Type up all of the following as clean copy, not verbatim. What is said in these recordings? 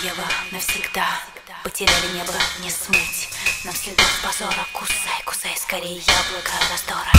Ева, навсегда потеряли небо, не смыть нам следов позора. Кусай, кусай скорее яблоко раздора.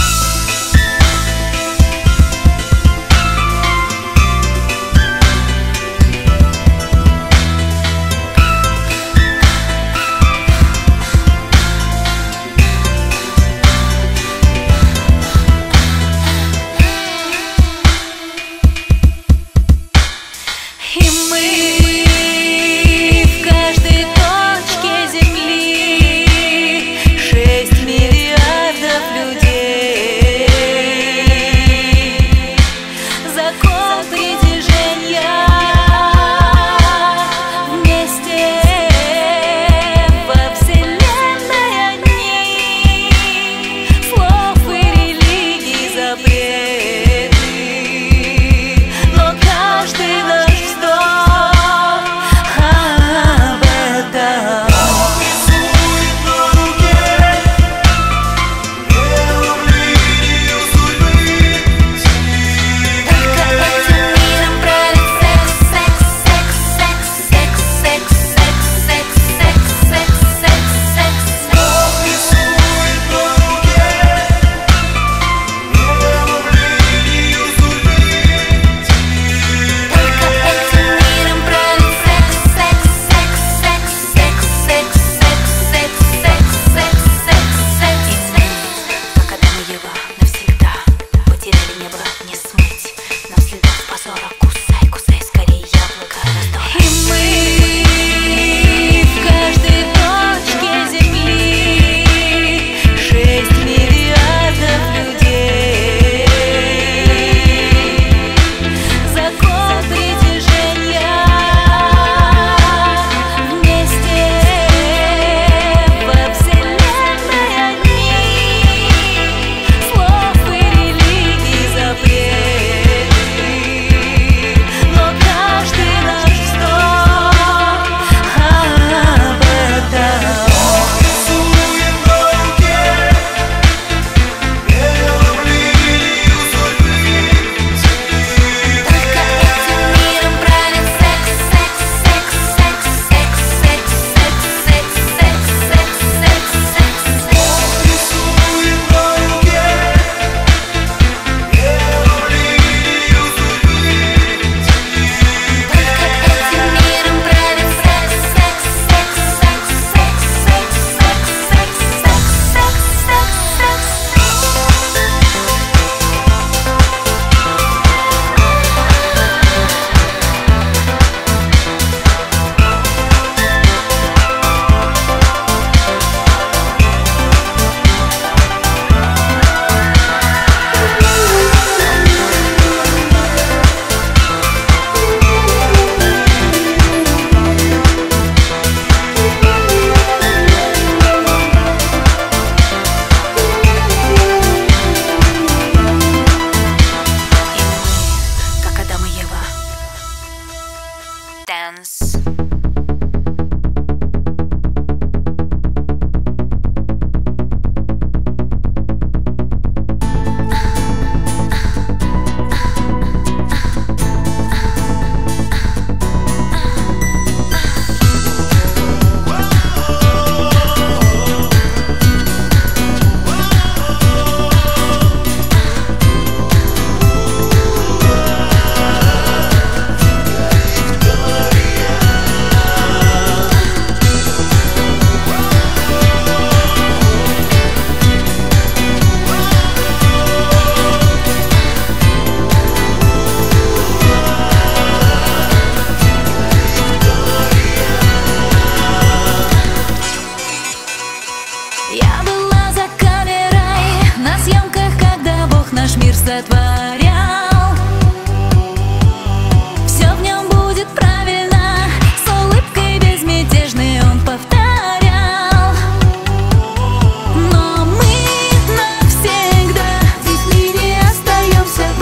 Dance. Сотворял. Все в нем будет правильно, с улыбкой безмятежной он повторял. Но мы навсегда, ведь мы не остаемся.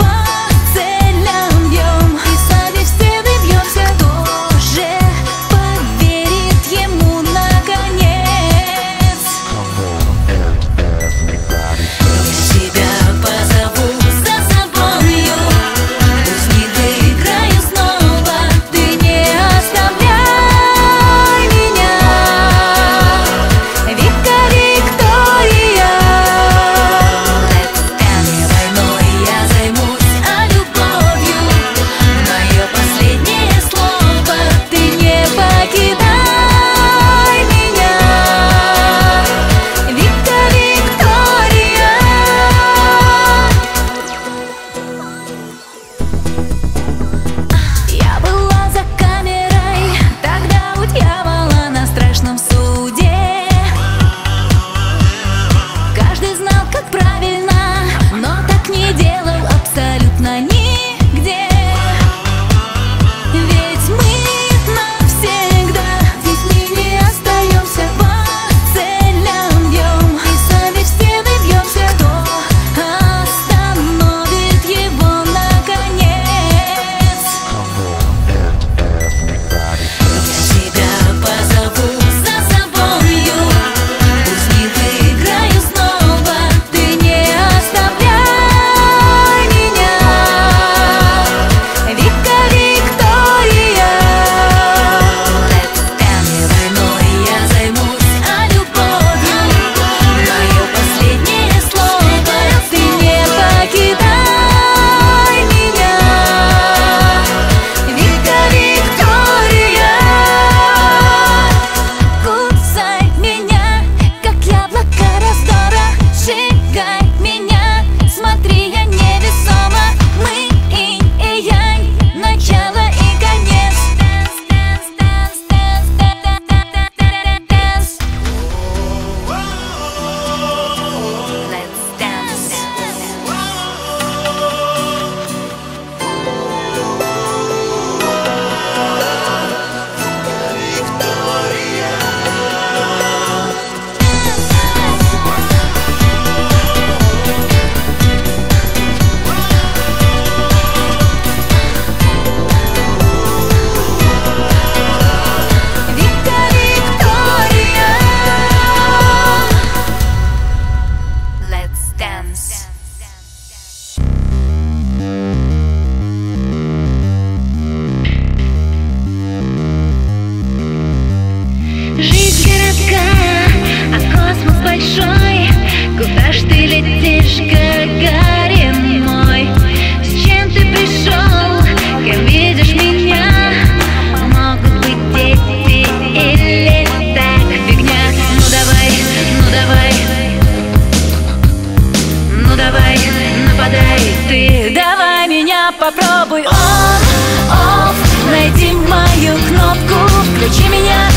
меня попробуй. On/Off, найди мою кнопку. Включи меня,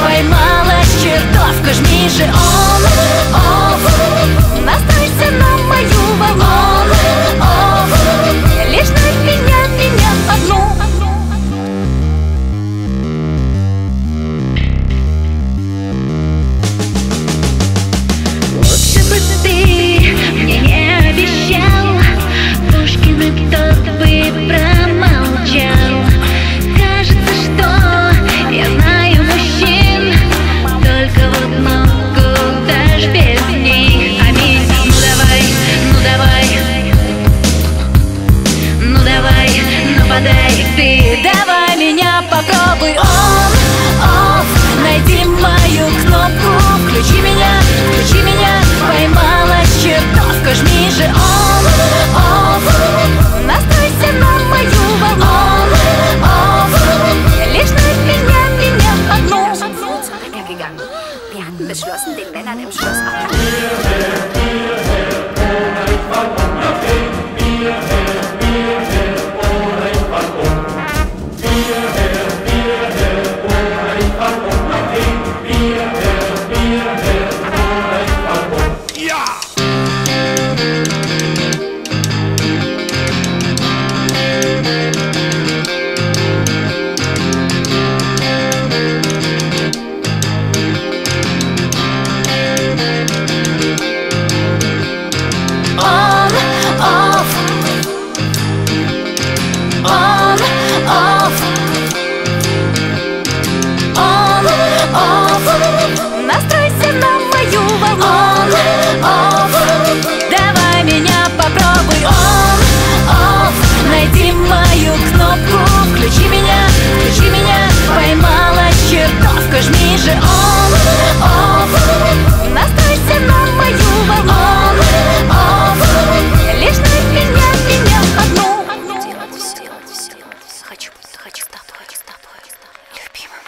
поймалась чертовка. Жми же On/Off, настройся на мою волну. On/Off, лишь на меня одну. Давай меня попробуй. On/Off, найди мою кнопку. Включи меня, поймалась чертовка. Жми же On/Off, настройся на мою волну. On/Off, лишь на меня одну. Настройся на мою волну. On/Off, давай меня попробуй. On/Off, найди мою кнопку. Включи меня, поймалась чертовка. Жми же On/Off, настройся на мою волну. On/Off, лишь на меня одну. Хочу с тобой, любимым.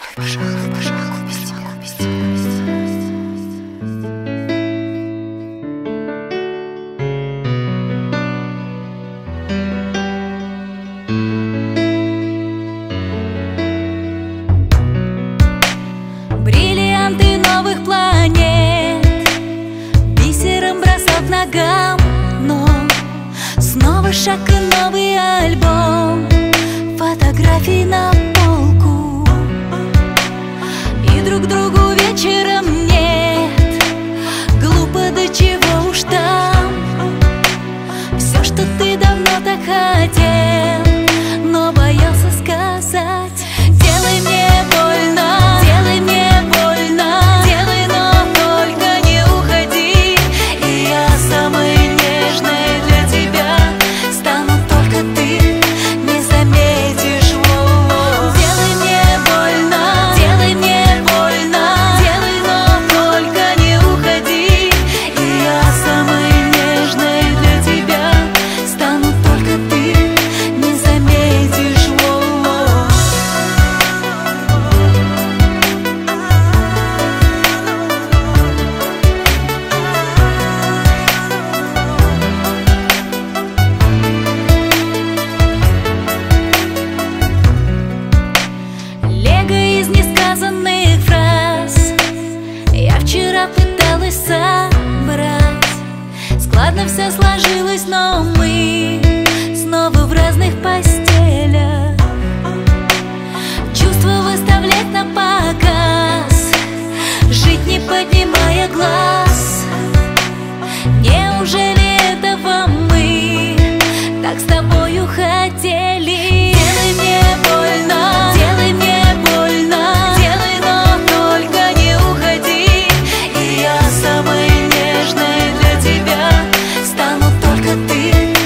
Новый шаг и новый альбом фотографий на полку, и друг другу вечером нет. Глупо, до чего уж там. Все, что ты давно так хотел, но боялся сказать. Делай мне больно. Ладно, все сложилось, но мы снова в разных постелях. Чувства выставлять на показ, жить не поднимая глаз. Неужели этого мы так с тобою хотели? Делай мне больно, делай мне. Ты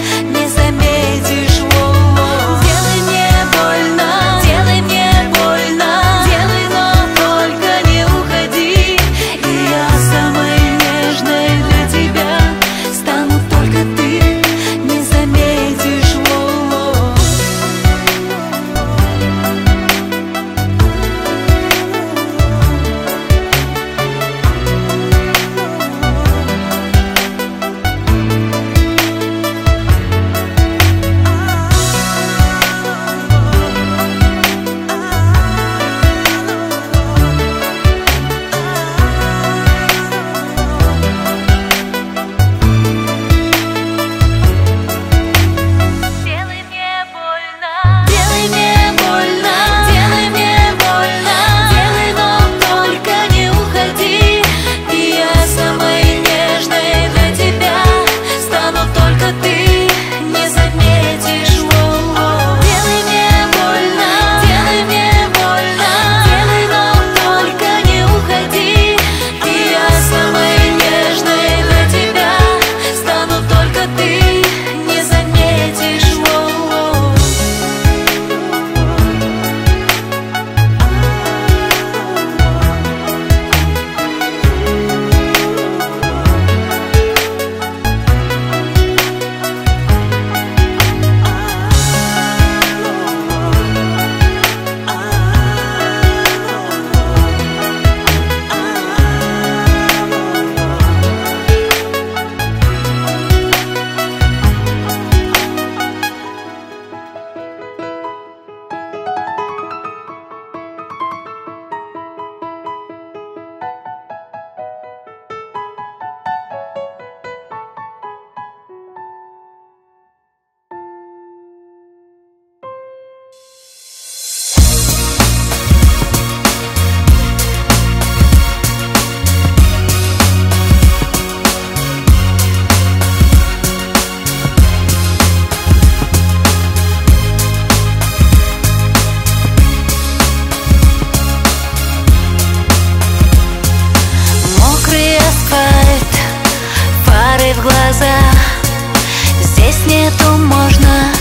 нету можно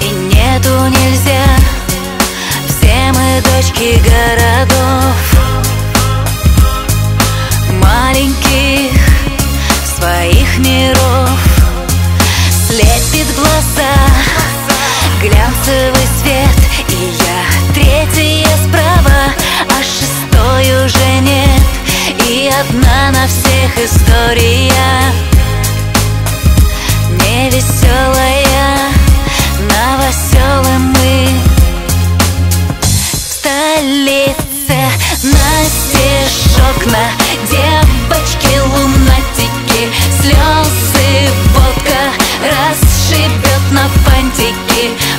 и нету нельзя. Все мы дочки городов маленьких, своих миров. Слепит глаза глянцевый свет, и я третья справа, а шестой уже нет. И одна на всех история, невеселая, новоселы мы в столице. На стежок, на девочки лунатики, слезы водка расшибет на фантики.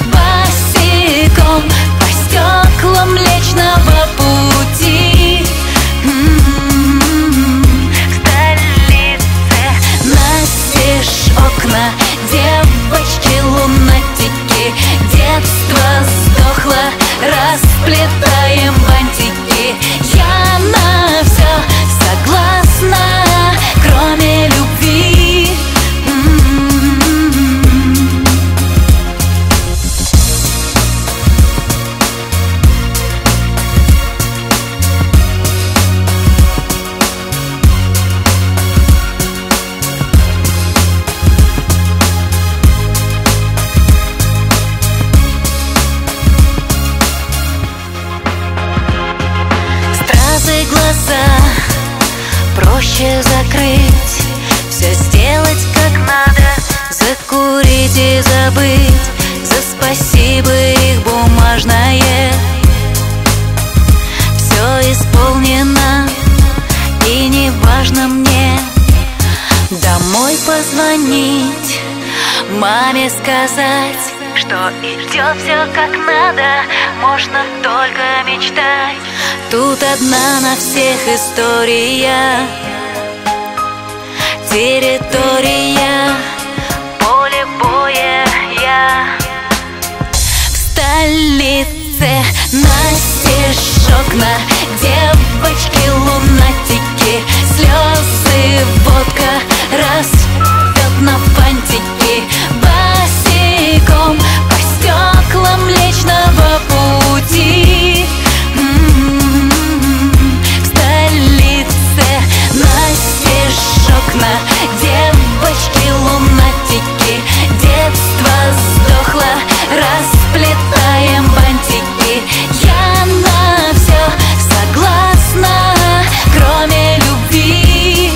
Босиком по стеклам Млечного Пути. Окна, девочки лунатики, детство сдохло, расплетаем бантики. Я на все согласна, кроме любви. Проще закрыть, все сделать как надо, закурить и забыть. За спасибо их бумажное все исполнено, и не важно мне. Домой позвонить, маме сказать, что идет все как надо, можно только мечтать. Тут одна на всех история, территория, поле боя я. В столице на стежок, на девочки лунатики, слезы водка распьет на фантики. Босиком по стеклам Млечного Пути. В столице на стежок, на девочки лунатики, детство сдохло, расплетаем бантики. Я на все согласна, кроме любви.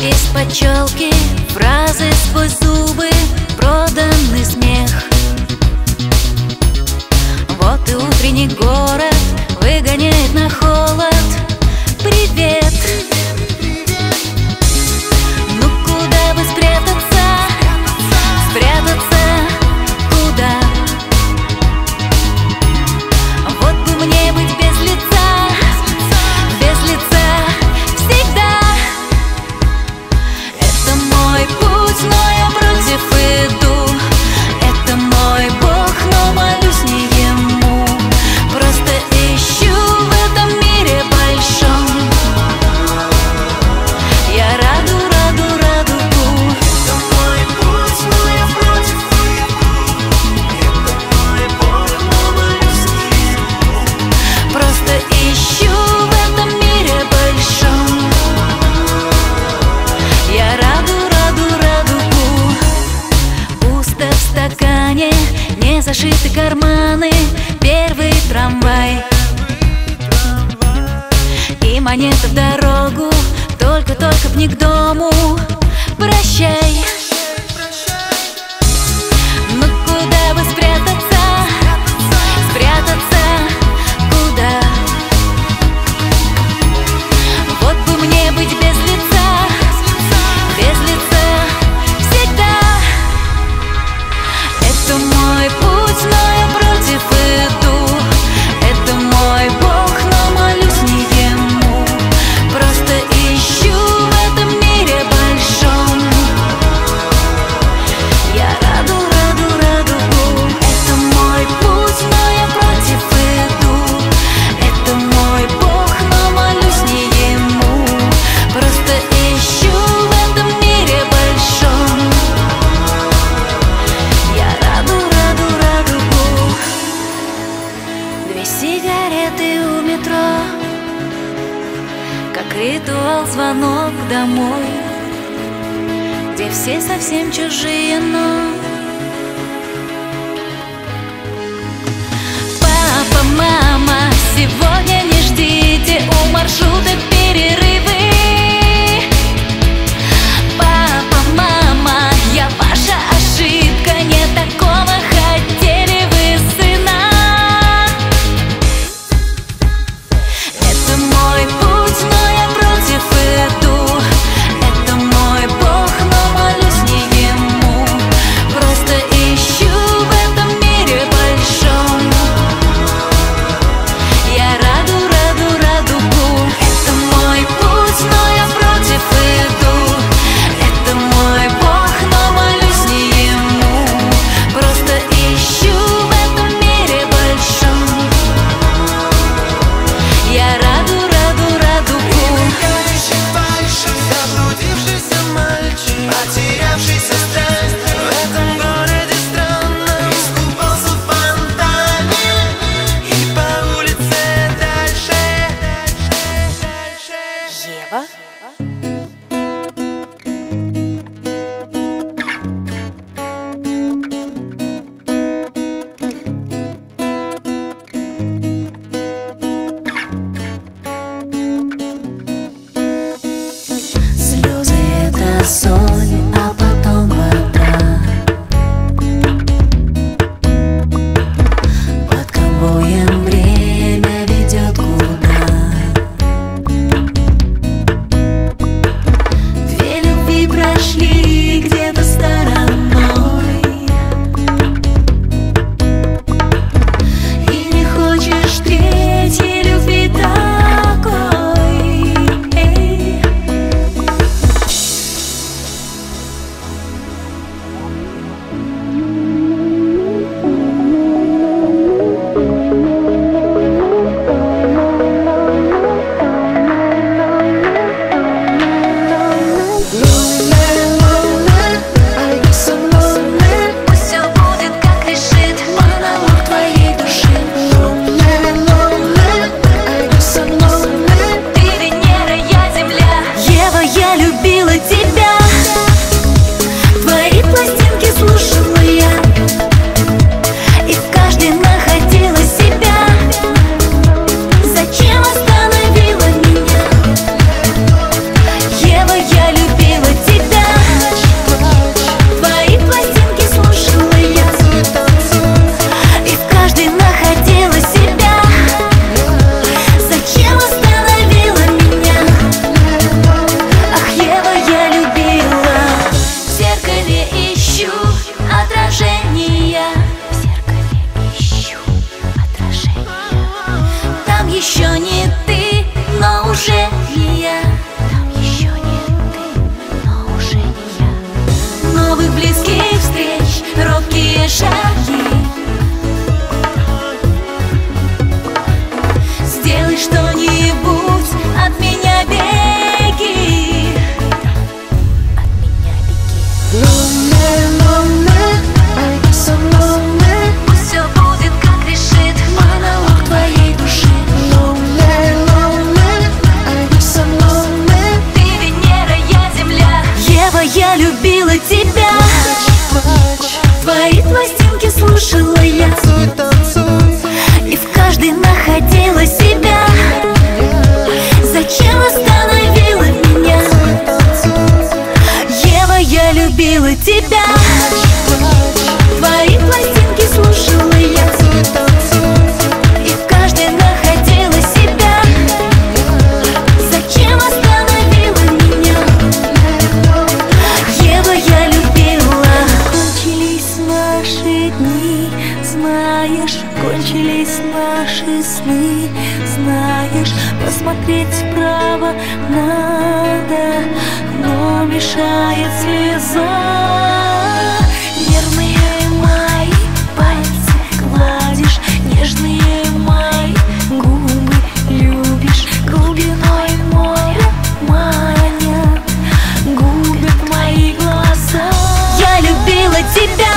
Из-под челки, фразы сквозь зубы, проданный смех. Вот и утренний город выгоняет на холод. Привет! Ну куда бы спрятаться? Спрятаться куда? Вот бы мне быть без лица, без лица всегда. Путь, но я против иду. Это мой Бог, но молюсь не Ему. Просто ищу в этом мире монеты в дорогу, только-только б не к дому. Прощай. Но куда бы спрятаться? Спрятаться куда? Вот бы мне быть без лица, без лица всегда. Это мой путь, но я против иду. Это мой Бог, но молюсь не ему. Просто ищу в этом мире большом. Я раду, раду, радугу. Это мой путь, но я против иду. Это мой Бог, но молюсь не ему. Просто ищу в этом мире большом. Я раду, раду, радугу. 2 сигареты у метро, как ритуал звонок домой, где все совсем чужие, но папа, мама, сегодня не ждите у маршрута перерывы. Папа, мама, я ваша ошибка, не такого хотели вы, сына. Это мой путь, но я против иду. Это мой Бог, но молюсь не ему. Просто ищу в этом мире большом. Я раду. знаешь, посмотреть вправо надо, но мешает слеза. Нервные мои пальцы гладишь, нежные мои губы любишь, глубиной моря манят, губят мои глаза. Я любила тебя,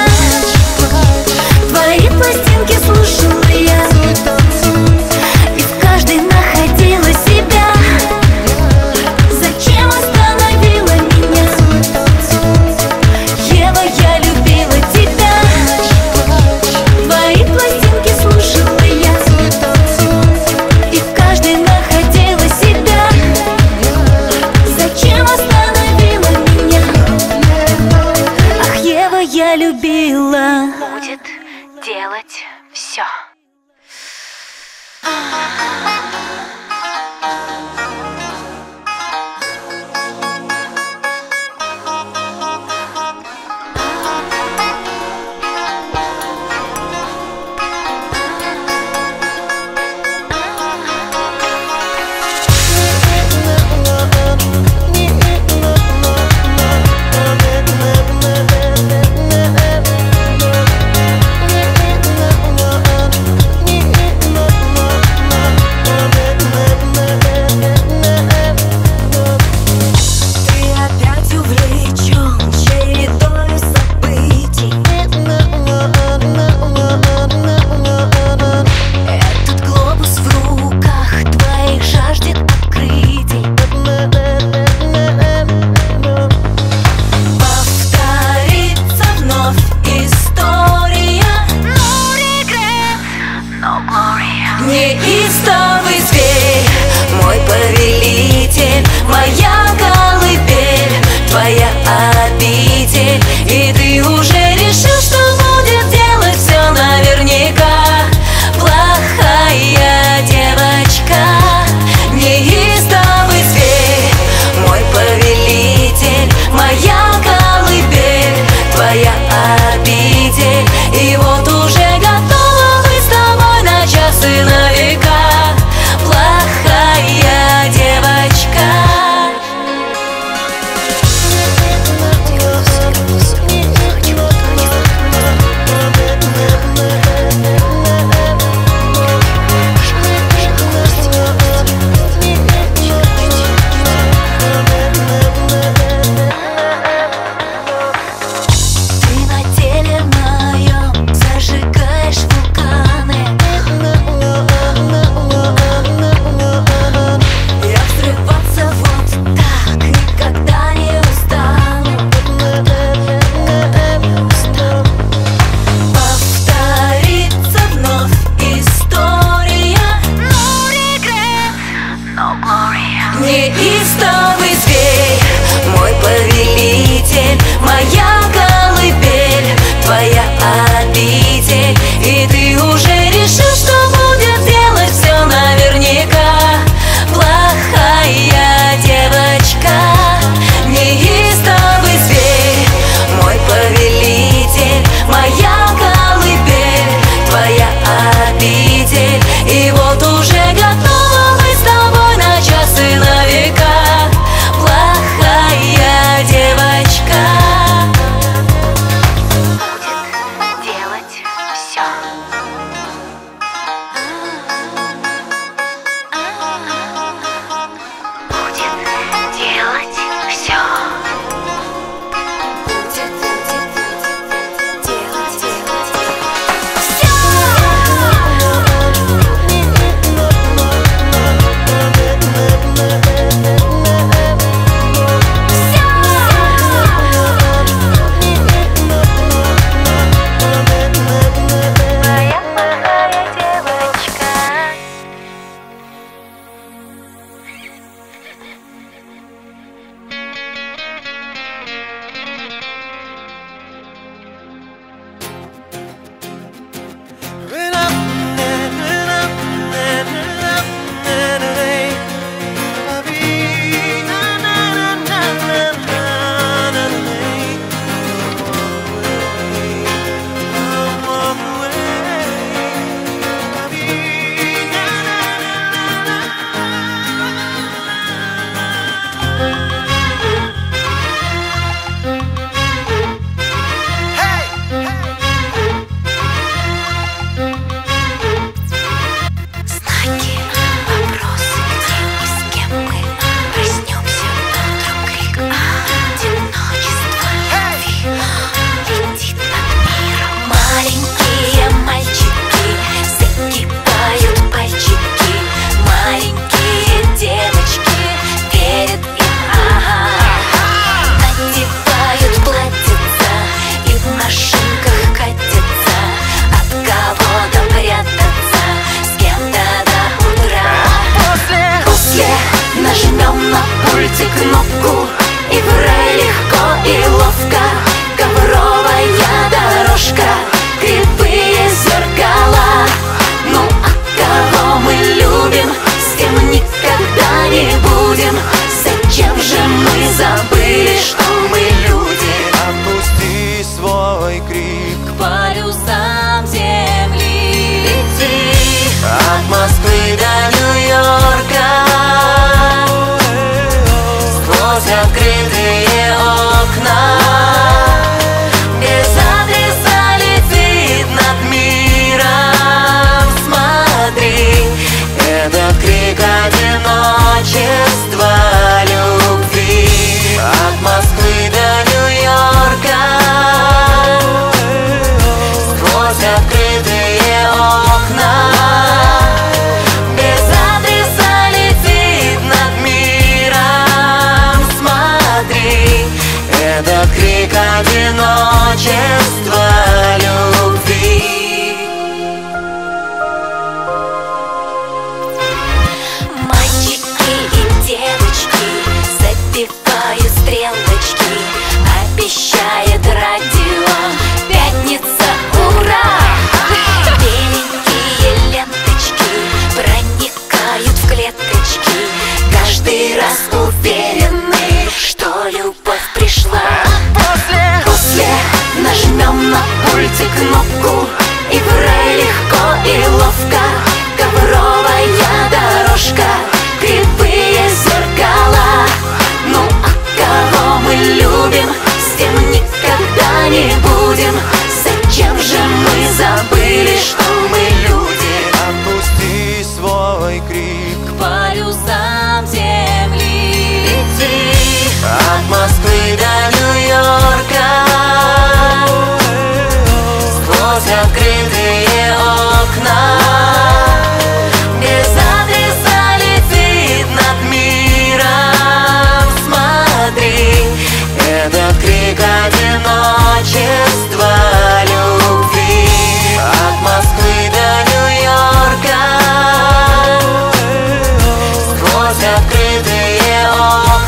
твои пластинки слушала я, и в каждой находила себя. Зачем остановила меня Ева, я любила тебя, твои пластинки слушала я, и в каждой находила себя. Зачем остановила меня? Ах, Ева, я любила. Будет делать все. Неистовый зверь, мой повелитель, моя колыбель, твоя обитель. И ты уже решил, что будет делать все наверняка. Плохая девочка, неистовый зверь, мой повелитель, моя колыбель, твоя обитель. И вот уже навека, плохая девочка. Неистовый зверь, мой повелитель, моя колыбель, твоя обитель. И ты уже решил, что будет делать все наверняка. Плохая девочка, неистовый зверь, мой повелитель, моя колыбель, твоя обитель. И вот уже готова мы с тобой на час и на века. раз уверены, что любовь пришла. А после нажмем на пульте кнопку, и в рай легко и ловко. Ковровая дорожка, кривые зеркала. Ну а кого мы любим, с тем никогда не будем. Зачем же мы забыли, что мы люди? Отпусти свой крик по полюсам земли. Иди от Москвы до Нью-Йорка, сквозь открытые окна. Без адреса летит над миром, смотри, этот крик одиночества, любви. От Москвы до Нью-Йорка, сквозь открытые окна.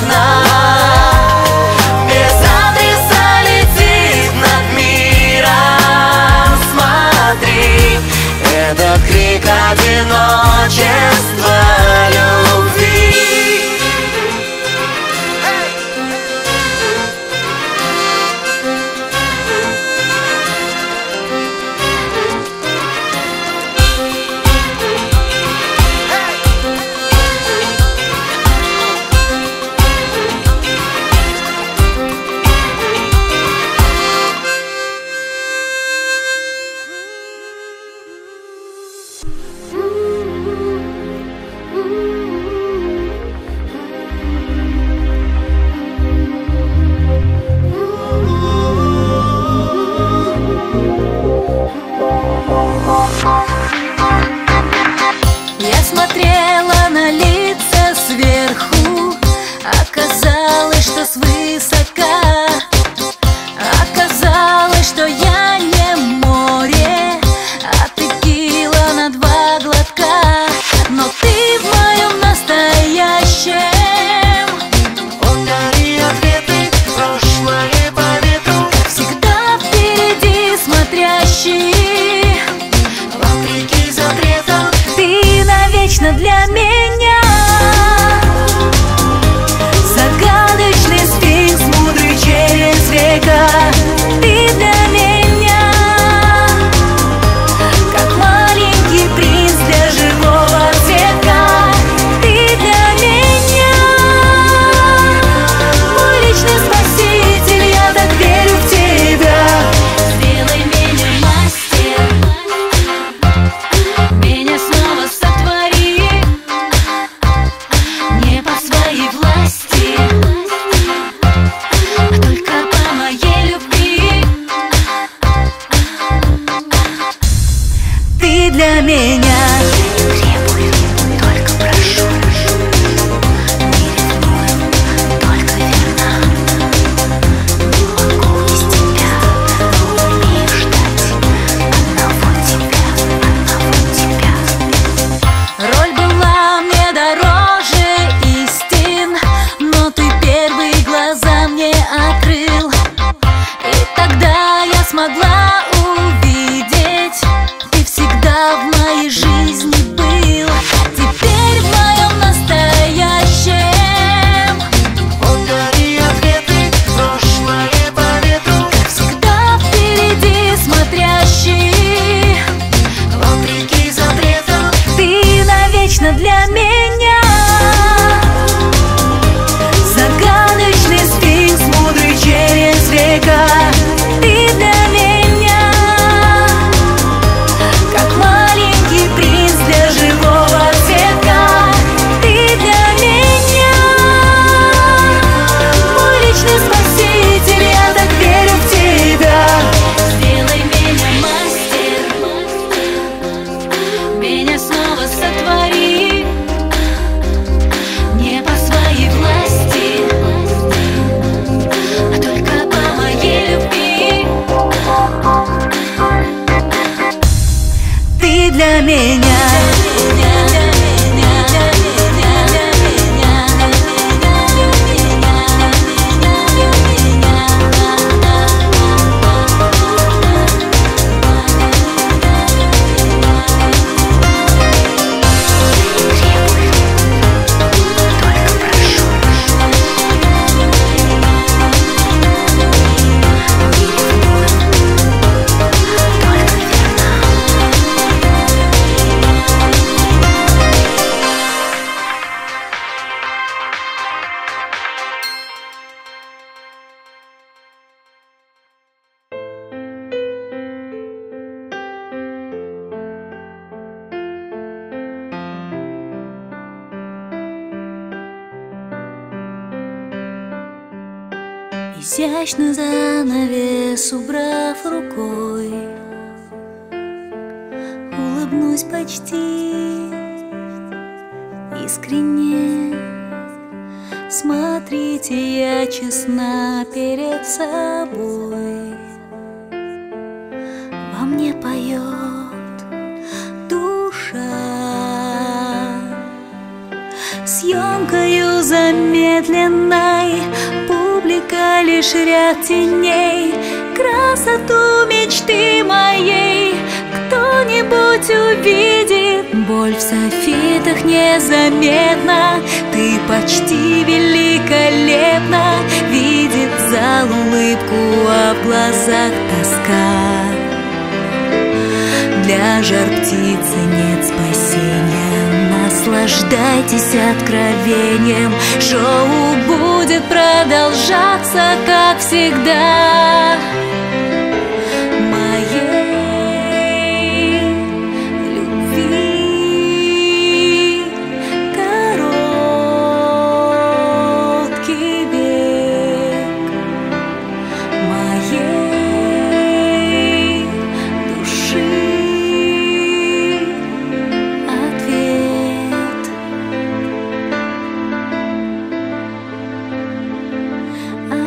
Без адреса летит над миром, смотри, этот крик одиночества, любви. изящный занавес убрав рукой, улыбнусь почти искренне. Смотрите, я честна перед собой. Во мне поет душа съемкою замедленной. Публика лишь ряд теней, красоту мечты моей кто-нибудь увидит. Боль в софитах незаметна, ты почти великолепна. Видит зал улыбку, а в глазах тоска. Для жар птицы нет спасения. Наслаждайтесь откровением. Шоу будет продолжаться, как всегда. Моей любви короткий век. Моей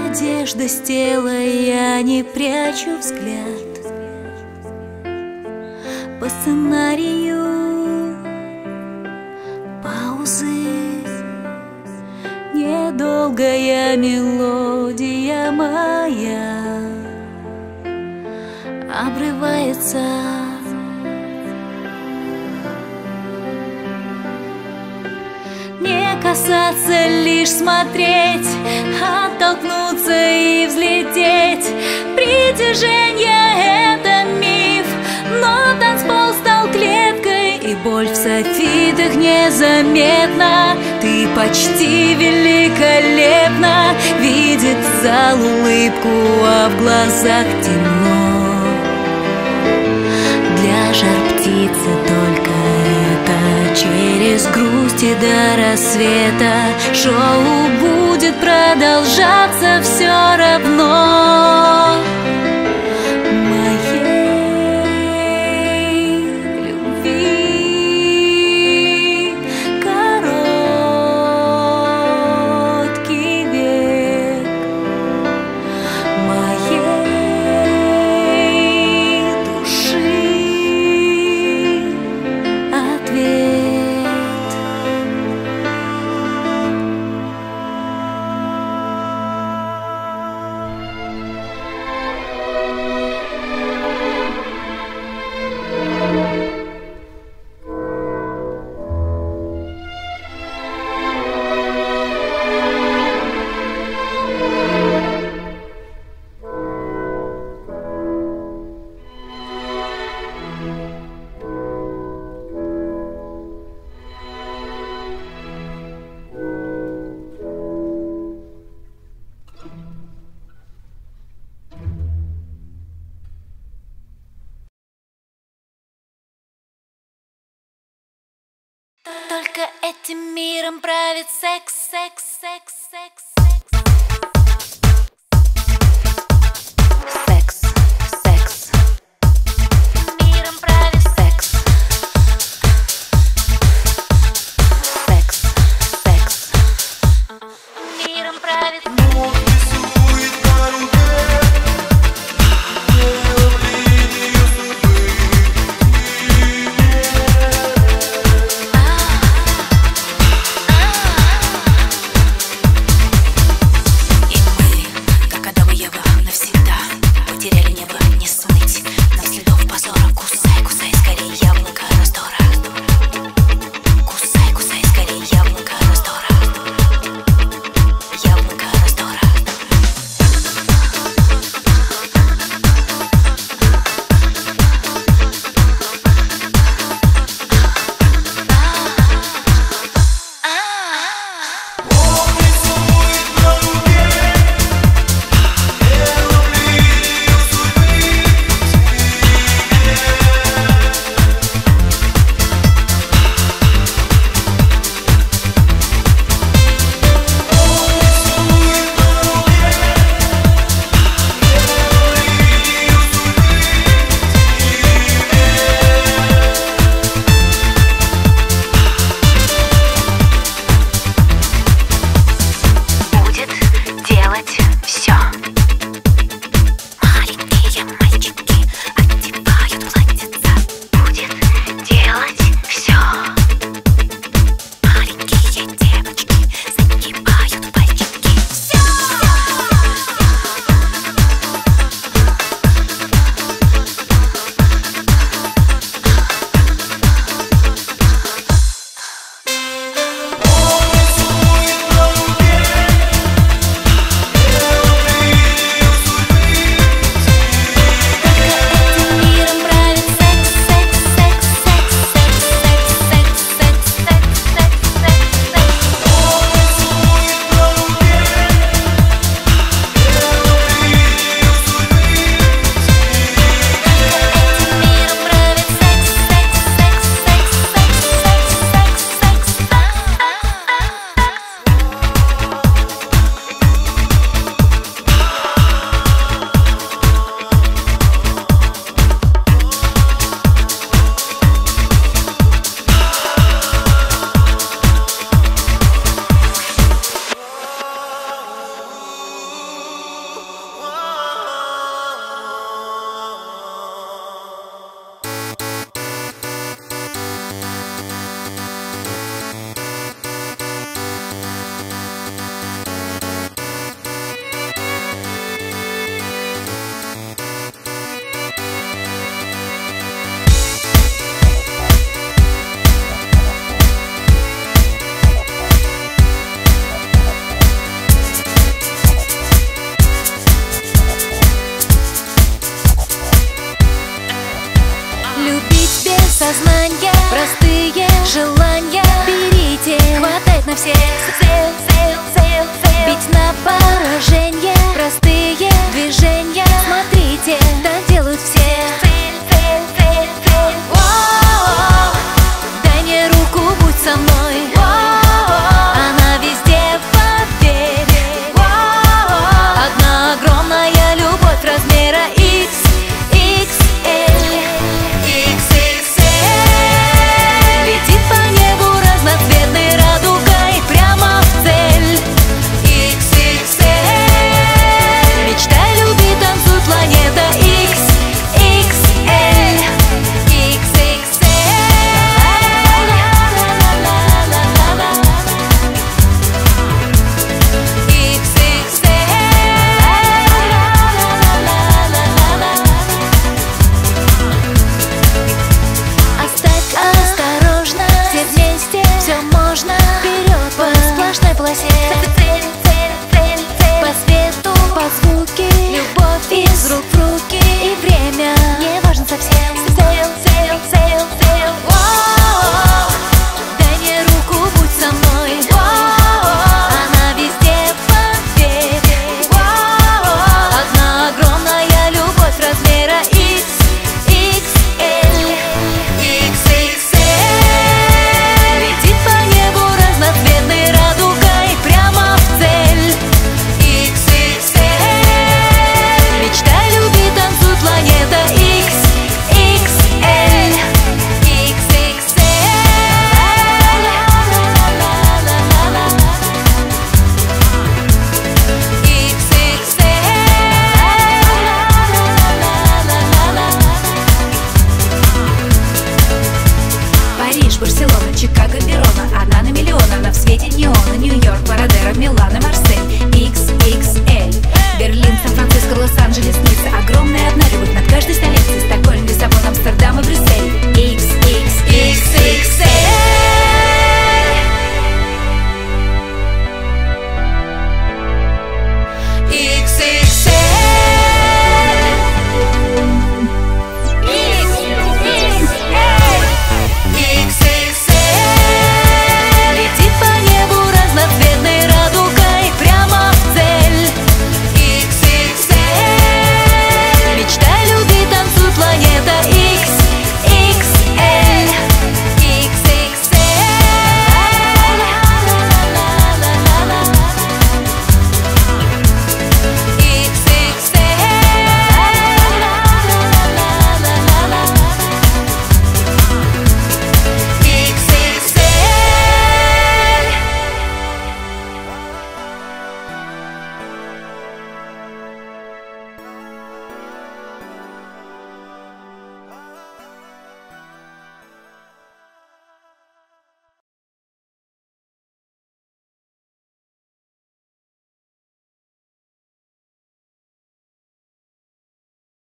одежда с тела, я не прячу взгляд. По сценарию паузы недолгая мелодия моя обрывается. Не касаться, лишь смотреть, оттолкнуться и взлететь. Притяжение — это миф, но танцпол стал клеткой, и боль в софитах незаметна. Ты почти великолепна. Видит зал улыбку, а в глазах темно. Для жар птицы только это. Через грусть и до рассвета шоу будет продолжаться все равно. Моей любви короткий век. Моей души ответ. Только этим миром правит секс, секс, секс, секс, секс, секс, миром правит секс, секс, секс, миром правит.